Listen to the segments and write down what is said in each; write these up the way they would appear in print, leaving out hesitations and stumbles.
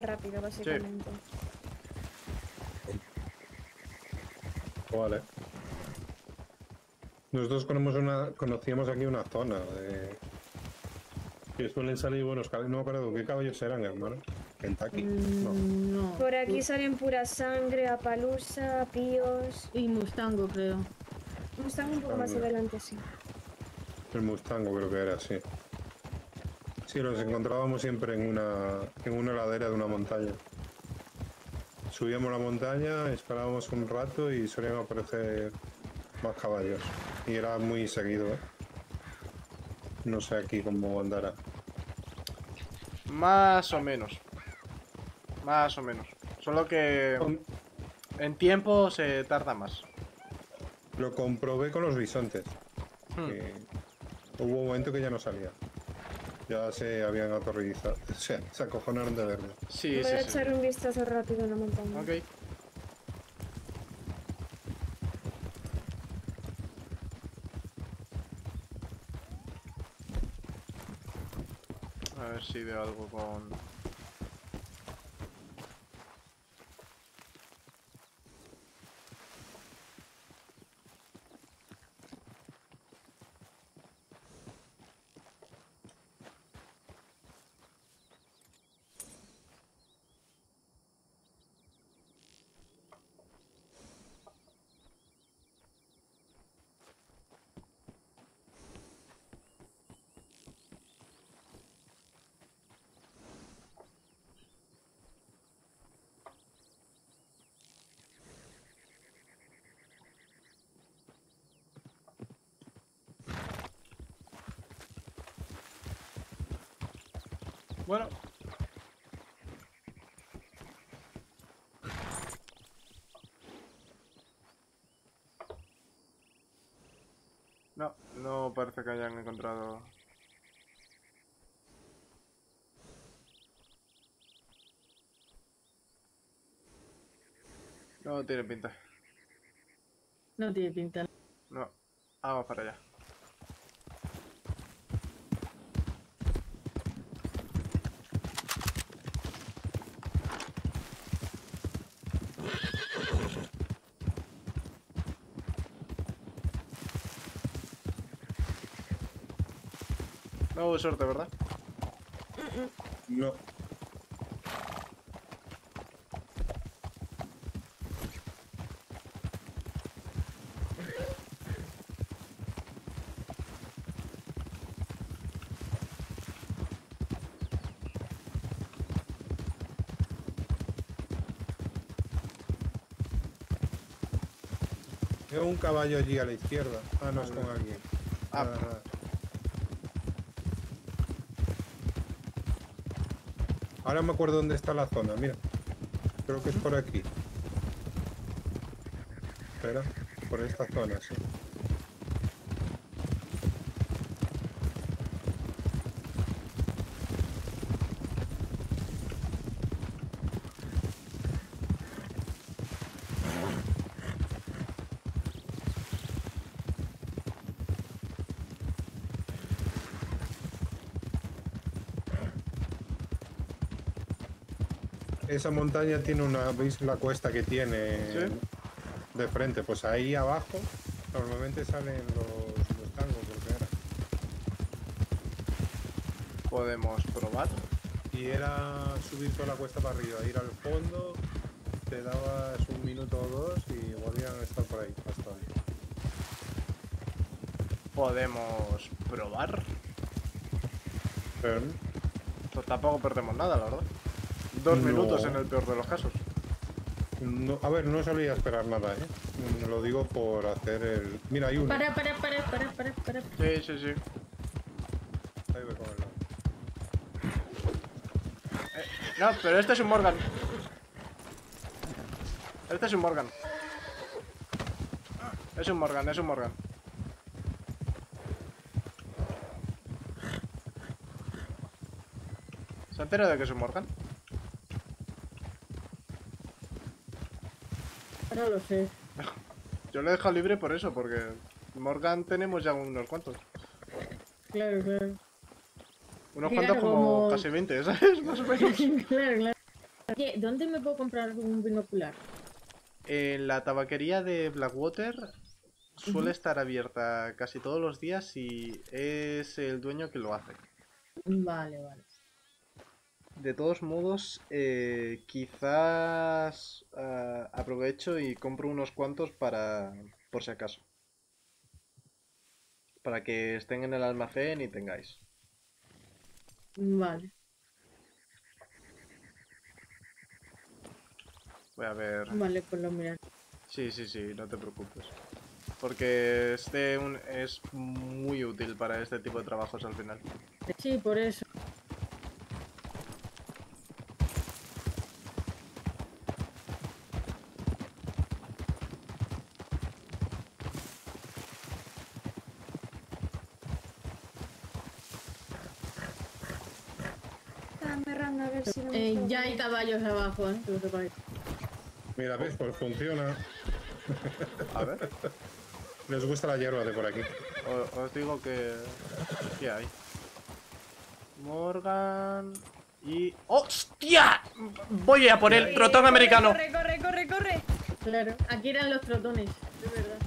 rápido, básicamente. Sí. Vale. Nosotros conocíamos aquí una zona de... que suelen salir buenos caballos. No me acuerdo qué caballos eran, hermano. Kentucky. No. Por aquí salen pura sangre, Apalusa, Píos. Y Mustango, creo. Mustango un poco más adelante, sí. El Mustango creo que era, sí. Sí, los encontrábamos siempre en una ladera de una montaña. Subíamos la montaña, esperábamos un rato y solían aparecer más caballos. Y era muy seguido, ¿eh? No sé aquí cómo andará. Más o menos. Más o menos. Solo que en tiempo se tarda más. Lo comprobé con los bisontes. Hubo un momento que ya no salía. Ya se habían aterrorizado. O sea, se acojonaron de verlo. Sí, voy a echar un vistazo rápido en la montaña. Ok. A ver si veo algo con... Bueno. No, no parece que hayan encontrado... No tiene pinta. No tiene pinta. No, vamos para allá. No hubo suerte, ¿verdad? No. Veo un caballo allí a la izquierda. Ah, no, es con alguien. Ah. Ahora me acuerdo dónde está la zona, mira. Creo que es por aquí. Espera, por esta zona, sí. Esa montaña tiene una... ¿Veis la cuesta que tiene? ¿Sí? De frente. Pues ahí abajo normalmente salen los mustangos, creo que era. Podemos probar. Y era subir toda la cuesta para arriba, ir al fondo, te dabas un minuto o dos y volvían a estar por ahí, hasta ahí. Podemos probar. Pero pues tampoco perdemos nada, la verdad. Dos minutos en el peor de los casos. No, a ver, no solía esperar nada, ¿eh? Lo digo por hacer el... Mira, hay uno. Para. Sí. Ahí voy con el lado. No, pero este es un Morgan. Este es un Morgan. Es un Morgan. ¿Se ha enterado de que es un Morgan? No lo sé. Yo lo he dejado libre por eso, porque Morgan tenemos ya unos cuantos. Claro. Unos cuantos como casi 20, ¿sabes? Más o menos. Claro. Oye, ¿dónde me puedo comprar un binocular? La tabaquería de Blackwater suele estar abierta casi todos los días y es el dueño que lo hace. Vale, vale. De todos modos, quizás aprovecho y compro unos cuantos para, por si acaso. Para que estén en el almacén y tengáis. Vale. Voy a ver... Vale, pues lo miraré. Sí, sí, sí, no te preocupes. Porque es muy útil para este tipo de trabajos al final. Sí, por eso. A ver si ya hay caballos abajo, ¿eh? Mira, ¿ves? Pues funciona. A ver. Les gusta la hierba de por aquí. Os digo que... ¿Qué hay? Morgan... Y... ¡Hostia! Voy a por el trotón americano. Corre, corre, corre, corre. Claro, aquí eran los trotones, de verdad.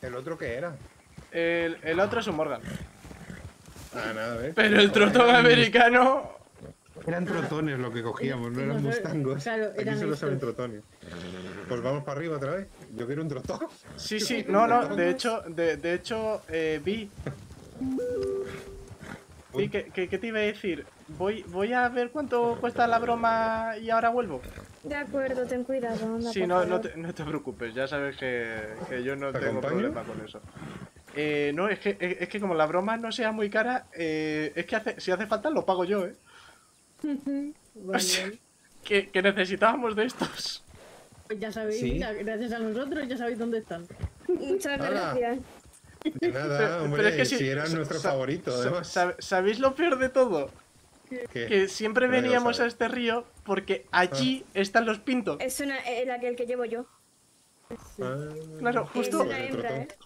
¿El otro qué era? El otro es un Morgan. Ah, nada, ¿ves? Pero el trotón americano... Eran trotones lo que cogíamos, no eran mustangos. Claro, eran aquí solo salen trotones. Pues vamos para arriba otra vez. Yo quiero un trotón. Sí, sí, no, no, de hecho, vi que te iba a decir. Voy a ver cuánto cuesta la broma y ahora vuelvo. De acuerdo, ten cuidado. Anda, sí, no te preocupes, ya sabes que yo no tengo problema con eso. No, es que como la broma no sea muy cara, es que si hace falta lo pago yo, ¿eh? Vale. O sea, que necesitábamos de estos. Pues ya sabéis, ¿sí? Gracias a nosotros ya sabéis dónde están. Muchas gracias. De nada, hombre, pero es que si eran nuestro favorito, además. ¿Sabéis lo peor de todo? ¿Qué? Que siempre veníamos a este río porque allí están los pintos. Es el que llevo yo. Sí. Claro,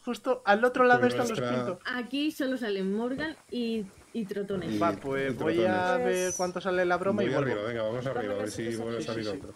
justo al otro lado pues están los pintos. Aquí solo salen Morgan y trotones. Va, pues voy trotones. A ver cuánto sale la broma voy y vuelvo. Arriba, venga, vamos arriba, a ver si vuelve a salir otro.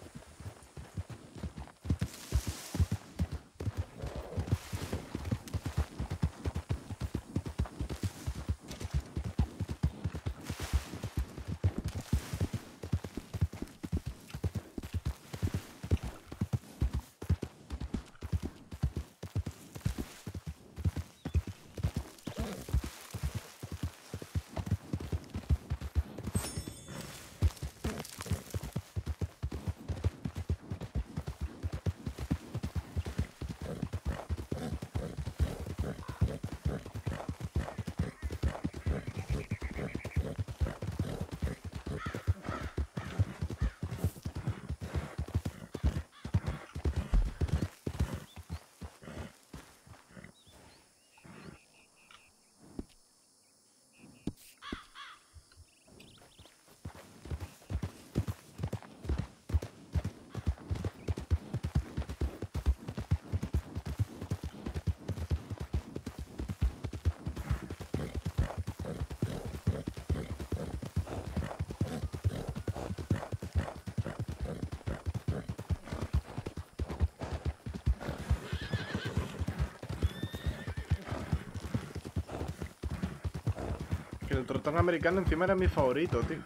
El trotón americano encima era mi favorito, tío.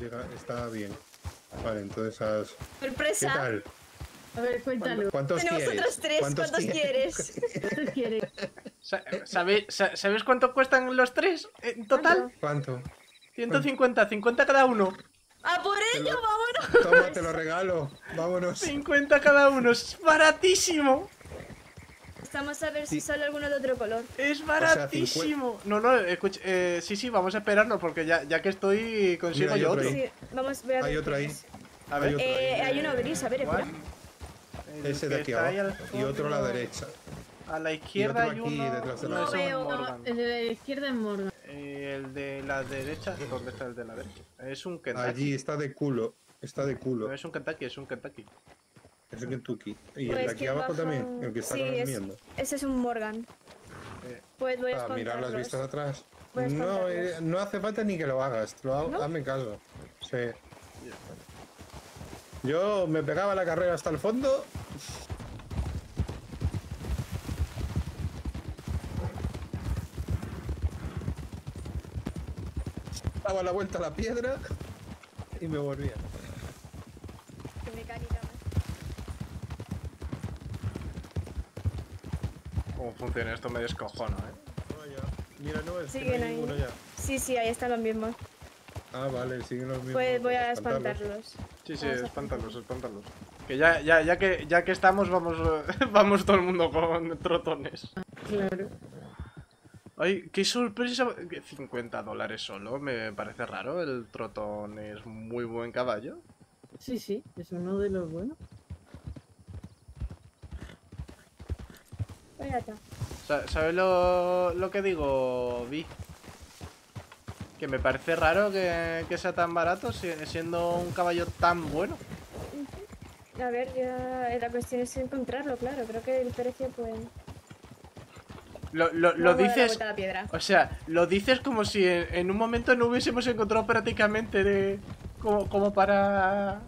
llega, está bien. Vale, entonces has... ¡Sorpresa! ¿Qué tal? A ver, cuéntalo. ¿Cuántos quieres? Nosotros tres, ¿cuántos quieres? ¿Cuántos quieres? ¿Sabes cuánto cuestan los tres en total? ¿Cuánto? 150, 50 cada uno. ¡A por ello, vámonos! Toma, te lo regalo, vámonos. 50 cada uno, es baratísimo. Vamos a ver si sale alguno de otro color. Es baratísimo. O sea, no, escucha, sí, vamos a esperarnos porque ya que estoy consigo yo otro. Sí, vamos, voy a ver. Hay otro ahí. A ver. Hay uno gris, a ver, espera. Ese de aquí abajo. Y otro a la derecha. A la izquierda y otro aquí detrás de la derecha. El de la izquierda es Morgan. El de la derecha, ¿dónde está el de la derecha? Es un Kentucky. Allí está de culo. Está de culo. No, es un Kentucky, es un Kentucky. Es el Kentucky. Y pues el de aquí abajo también, el que está comiendo. Sí, ese es un Morgan. Pues voy a mirar las vistas atrás. No, no hace falta ni que lo hagas. Lo hago, ¿no? Hazme caso. Sí. Yo me pegaba la carrera hasta el fondo. Daba la vuelta a la piedra y me volvía. Qué mecánica. Cómo funciona esto me descojona, Mira, no, es que no hay ninguno ya. Sí, ahí están los mismos. Ah, vale, siguen los mismos. Pues voy a espantarlos. Sí, espántalos. Que ya que estamos, vamos todo el mundo con trotones. Claro. Ay, qué sorpresa. $50 solo, me parece raro. El trotón es muy buen caballo. Sí, es uno de los buenos. ¿Sabes lo que digo, Vi? Que me parece raro que sea tan barato siendo un caballo tan bueno. A ver, ya la cuestión es encontrarlo, claro. Creo que el precio, pues... Lo dices... O sea, lo dices como si en un momento no hubiésemos encontrado prácticamente como para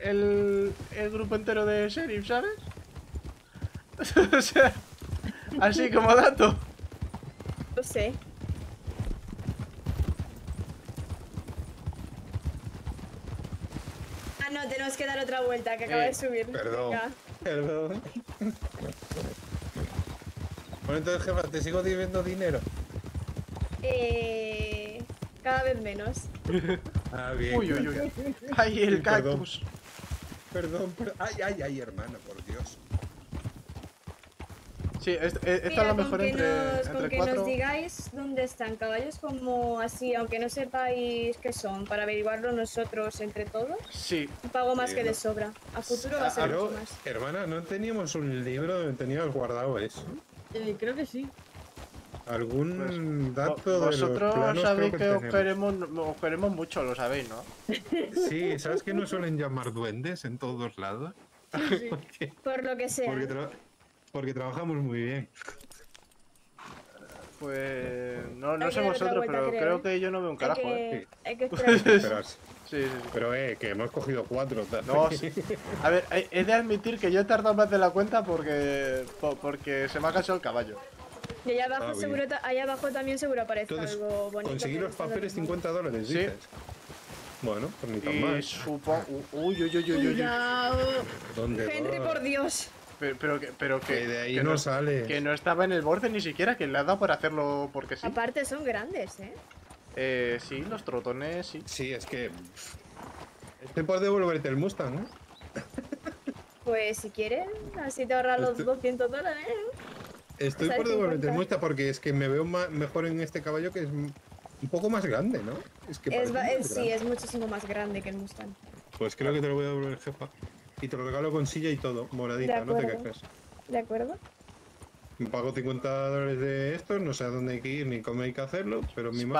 el grupo entero de sheriff, ¿sabes? O sea... Así como dato. No sé. Ah, no, tenemos que dar otra vuelta, que acaba de subir. Perdón. Bueno, entonces, jefa, ¿te sigo debiendo dinero? Cada vez menos. Ah, bien. Uy. Ay, el cactus. Perdón. Ay, hermano, por Dios. Sí, esta es la mejor entre cuatro. Nos digáis dónde están caballos, como así, aunque no sepáis qué son, para averiguarlo nosotros entre todos. Sí. Pago más que de sobra. A futuro va a ser mucho más. Hermana, ¿no teníamos un libro donde teníamos guardado eso? Creo que sí. Algún dato de los planos. Vosotros sabéis que os queremos mucho, lo sabéis, ¿no? Sí, ¿sabes que nos suelen llamar duendes en todos lados? Sí. Por lo que sea. Porque trabajamos muy bien. Pues... No sé vosotros, vuelta, pero creo que yo no veo un carajo. Hay que esperarse. Sí. Pero que hemos cogido 4. No, sí. A ver, he de admitir que yo he tardado más de la cuenta porque se me ha caído el caballo. Y allá abajo, también seguro aparece algo bonito. Conseguí los papeles $50, dices. Sí. Bueno, pues ni tan mal. Uy. ¿Dónde Henry, por Dios? Pero que de ahí no sale. Que no estaba en el borde ni siquiera, que le ha dado por hacerlo porque sí. Aparte son grandes, sí, los trotones, sí. Sí, es que... Este puede devolverte el Mustang, ¿no? Pues si quieres, así te ahorras los $200. Estoy por devolverte el Mustang porque es que me veo mejor en este caballo, que es un poco más grande, ¿no? Es que sí, es muchísimo más grande que el Mustang. Pues creo que te lo voy a devolver, jefa. Y te lo regalo con silla y todo, moradita, no te quejes. ¿De acuerdo? Me pago $50 de estos, no sé a dónde hay que ir ni cómo hay que hacerlo, pero mi madre...